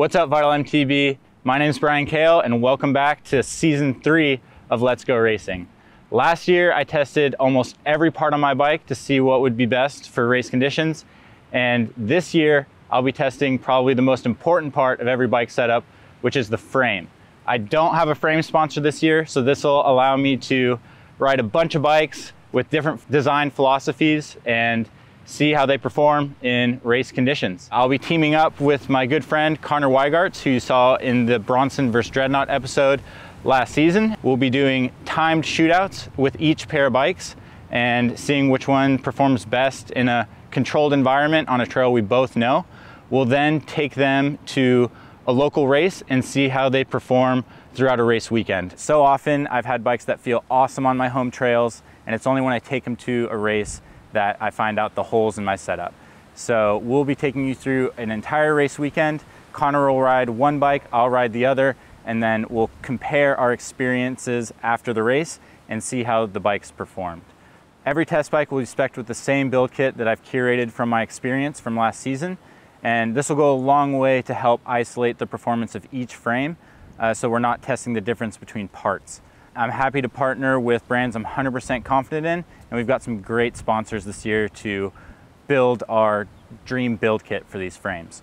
What's up, Vital MTB? My name's Brian Cahal, and welcome back to season 3 of Let's Go Racing. Last year, I tested almost every part on my bike to see what would be best for race conditions. And this year, I'll be testing probably the most important part of every bike setup, which is the frame. I don't have a frame sponsor this year, so this will allow me to ride a bunch of bikes with different design philosophies and see how they perform in race conditions. I'll be teaming up with my good friend, Conner Wygaerts, who you saw in the Bronson vs. Dreadnought episode last season. We'll be doing timed shootouts with each pair of bikes and seeing which one performs best in a controlled environment on a trail we both know. We'll then take them to a local race and see how they perform throughout a race weekend. So often I've had bikes that feel awesome on my home trails, and it's only when I take them to a race that I find out the holes in my setup. So we'll be taking you through an entire race weekend. Conner will ride one bike, I'll ride the other, and then we'll compare our experiences after the race and see how the bikes performed. Every test bike will be spec'd with the same build kit that I've curated from my experience from last season, and this will go a long way to help isolate the performance of each frame, so we're not testing the difference between parts. I'm happy to partner with brands I'm 100% confident in, and we've got some great sponsors this year to build our dream build kit for these frames.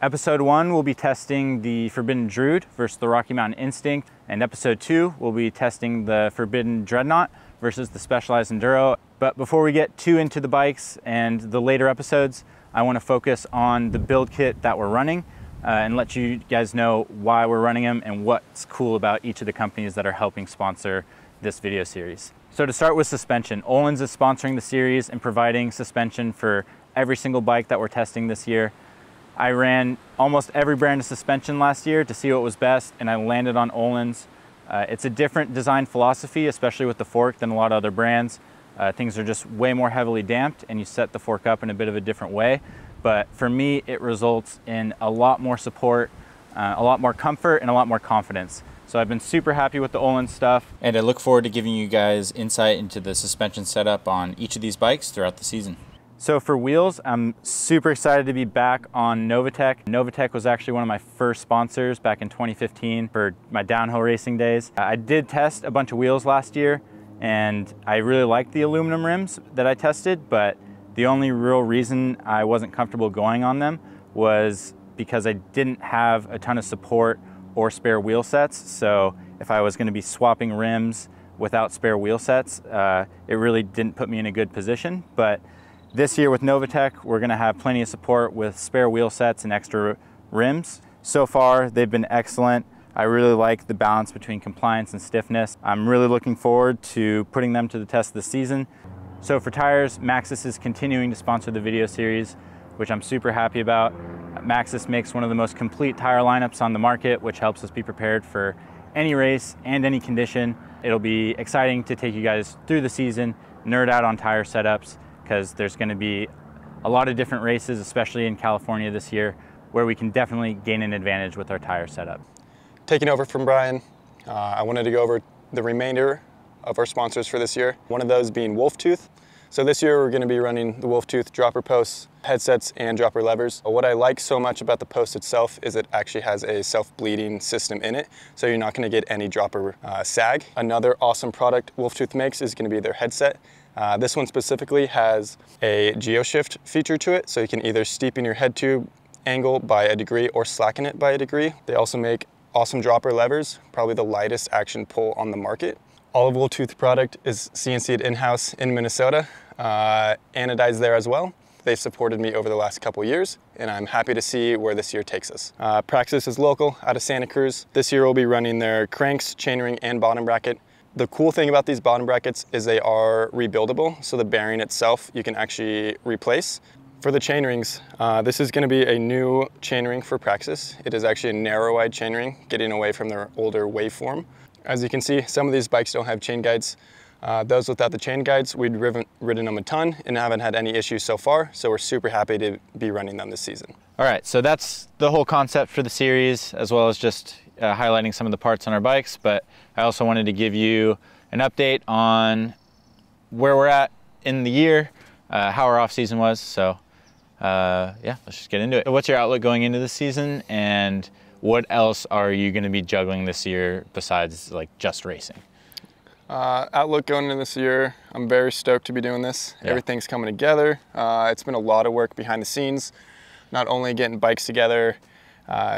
Episode 1, we'll be testing the Forbidden Druid versus the Rocky Mountain Instinct, and episode 2, we'll be testing the Forbidden Dreadnought versus the Specialized Enduro. But before we get too into the bikes and the later episodes, I want to focus on the build kit that we're running and let you guys know why we're running them and what's cool about each of the companies that are helping sponsor this video series. So to start with suspension, Öhlins is sponsoring the series and providing suspension for every single bike that we're testing this year. I ran almost every brand of suspension last year to see what was best, and I landed on Öhlins. It's a different design philosophy, especially with the fork, than a lot of other brands. Things are just way more heavily damped, and you set the fork up in a bit of a different way. But for me, it results in a lot more support, a lot more comfort, and a lot more confidence. So I've been super happy with the Öhlins stuff, and I look forward to giving you guys insight into the suspension setup on each of these bikes throughout the season. So for wheels, I'm super excited to be back on Novatec. Novatec was actually one of my first sponsors back in 2015 for my downhill racing days. I did test a bunch of wheels last year, and I really liked the aluminum rims that I tested, but the only real reason I wasn't comfortable going on them was because I didn't have a ton of support or spare wheel sets. So if I was going to be swapping rims without spare wheel sets, it really didn't put me in a good position. But this year with Novatec, we're going to have plenty of support with spare wheel sets and extra rims. So far, they've been excellent. I really like the balance between compliance and stiffness. I'm really looking forward to putting them to the test this season. So for tires, Maxxis is continuing to sponsor the video series, which I'm super happy about. Maxxis makes one of the most complete tire lineups on the market, which helps us be prepared for any race and any condition. It'll be exciting to take you guys through the season, nerd out on tire setups, because there's going to be a lot of different races, especially in California this year, where we can definitely gain an advantage with our tire setup. Taking over from Brian, I wanted to go over the remainder of our sponsors for this year, one of those being Wolf Tooth. So this year we're going to be running the Wolf Tooth dropper posts, headsets, and dropper levers. What I like so much about the post itself is it actually has a self-bleeding system in it, so you're not going to get any dropper sag. Another awesome product Wolf Tooth makes is going to be their headset. This one specifically has a geo-shift feature to it, so you can either steepen your head tube angle by a degree or slacken it by a degree. They also make awesome dropper levers, probably the lightest action pull on the market. All of Wolf Tooth product is CNC'd in-house in Minnesota, anodized there as well. They've supported me over the last couple years, and I'm happy to see where this year takes us. Praxis is local, out of Santa Cruz. This year we'll be running their cranks, chainring, and bottom bracket. The cool thing about these bottom brackets is they are rebuildable, so the bearing itself you can actually replace. For the chainrings, this is going to be a new chainring for Praxis. It is actually a narrow wide chainring, getting away from their older waveform. As you can see, some of these bikes don't have chain guides. Those without the chain guides, we'd ridden them a ton and haven't had any issues so far, so we're super happy to be running them this season. All right, so that's the whole concept for the series, as well as just highlighting some of the parts on our bikes, but I also wanted to give you an update on where we're at in the year, how our off season was. So yeah, let's just get into it. So what's your outlook going into the season, and what else are you going to be juggling this year besides like just racing? Outlook going into this year, I'm very stoked to be doing this. Yeah. Everything's coming together. It's been a lot of work behind the scenes, not only getting bikes together,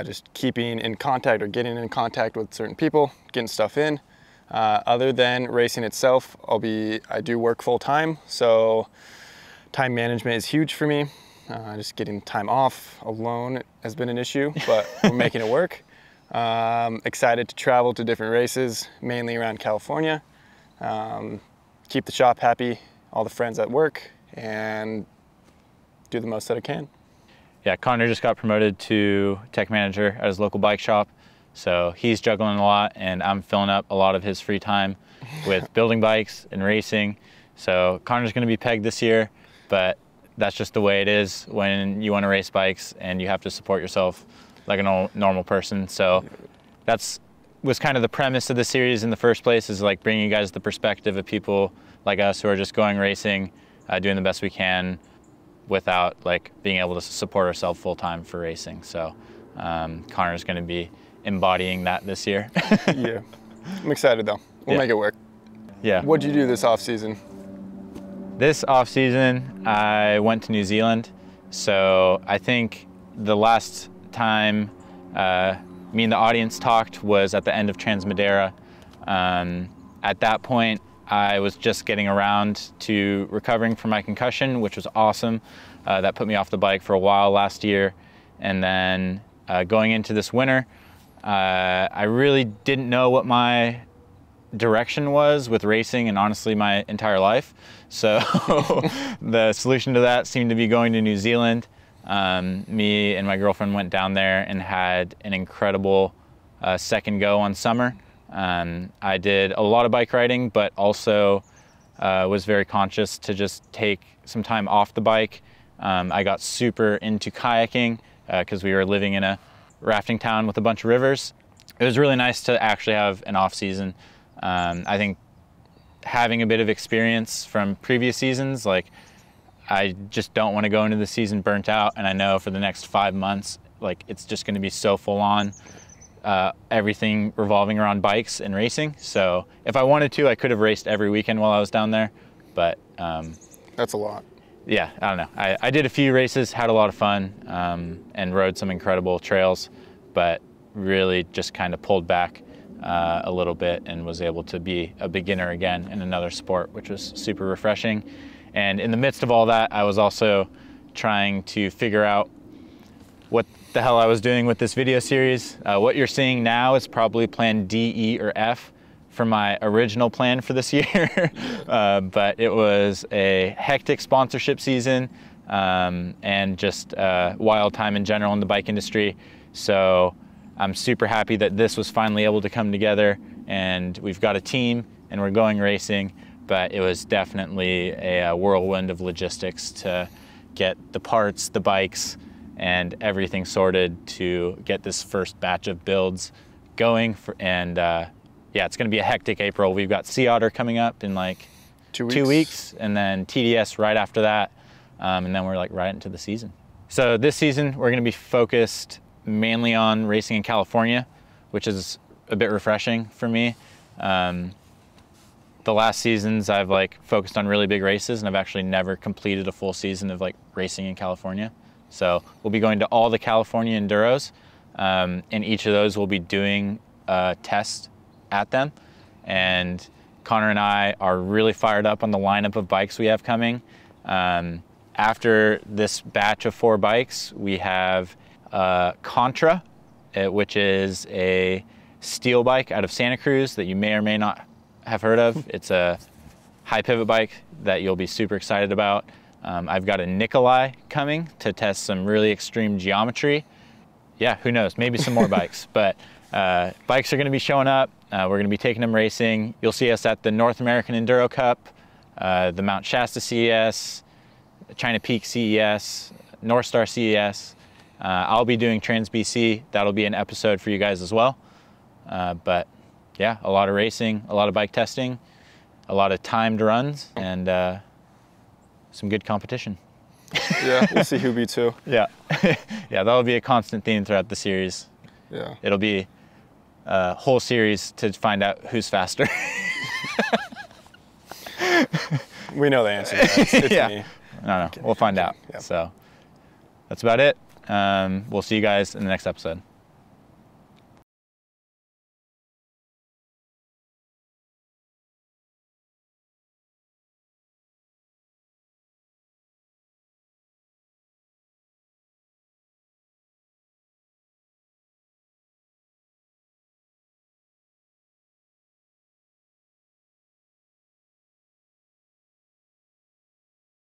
just keeping in contact or getting in contact with certain people, getting stuff in. Other than racing itself, I do work full time, so time management is huge for me. Just getting time off alone has been an issue, but we're making it work. Excited to travel to different races, mainly around California. Keep the shop happy, all the friends at work, and do the most that I can. Yeah, Conner just got promoted to tech manager at his local bike shop. So he's juggling a lot, and I'm filling up a lot of his free time with building bikes and racing. So Conner's gonna be pegged this year, but that's just the way it is when you wanna race bikes and you have to support yourself like a normal person. So that's was kind of the premise of the series in the first place, is like bringing you guys the perspective of people like us who are just going racing, doing the best we can, without like being able to support ourselves full time for racing. So Conner's gonna be embodying that this year. Yeah, I'm excited though. We'll make it work. Yeah. What'd you do this off season? This off season, I went to New Zealand. So I think the last time me and the audience talked was at the end of Trans Madeira. At that point, I was just getting around to recovering from my concussion, which was awesome. That put me off the bike for a while last year. And then going into this winter, I really didn't know what my direction was with racing, and honestly my entire life. So the solution to that seemed to be going to New Zealand. Me and my girlfriend went down there and had an incredible second go on summer. I did a lot of bike riding, but also was very conscious to just take some time off the bike. I got super into kayaking because we were living in a rafting town with a bunch of rivers. It was really nice to actually have an off season. I think having a bit of experience from previous seasons, like I just don't want to go into the season burnt out, and I know for the next 5 months, like it's just going to be so full on. Everything revolving around bikes and racing. So if I wanted to, I could have raced every weekend while I was down there, but... that's a lot. Yeah, I don't know. I did a few races, had a lot of fun, and rode some incredible trails, but really just kind of pulled back a little bit and was able to be a beginner again in another sport, which was super refreshing. And in the midst of all that, I was also trying to figure out what the hell I was doing with this video series. What you're seeing now is probably plan D, E, or F for my original plan for this year. But it was a hectic sponsorship season, and just wild time in general in the bike industry. So I'm super happy that this was finally able to come together, and we've got a team and we're going racing, but it was definitely a whirlwind of logistics to get the parts, the bikes, and everything sorted to get this first batch of builds going. Yeah, it's gonna be a hectic April. We've got Sea Otter coming up in like 2 weeks, and then TDS right after that. And then we're like right into the season. So this season, we're gonna be focused mainly on racing in California, which is a bit refreshing for me. The last seasons I've like focused on really big races, and I've actually never completed a full season of like racing in California. So we'll be going to all the California Enduros, and each of those we'll be doing a test at them. And Conner and I are really fired up on the lineup of bikes we have coming. After this batch of 4 bikes, we have Contra, which is a steel bike out of Santa Cruz that you may or may not have heard of. It's a high pivot bike that you'll be super excited about. I've got a Nicolai coming to test some really extreme geometry. Yeah, who knows, maybe some more bikes, but bikes are gonna be showing up. We're gonna be taking them racing. You'll see us at the North American Enduro Cup, the Mount Shasta CES, China Peak CES, North Star CES. I'll be doing Trans BC. That'll be an episode for you guys as well. But yeah, a lot of racing, a lot of bike testing, a lot of timed runs, and some good competition. Yeah, we'll see who beats who. Yeah, yeah, that'll be a constant theme throughout the series. Yeah, it'll be a whole series to find out who's faster. We know the answer. It's yeah, me. No, we'll find out. Yeah. So that's about it. We'll see you guys in the next episode.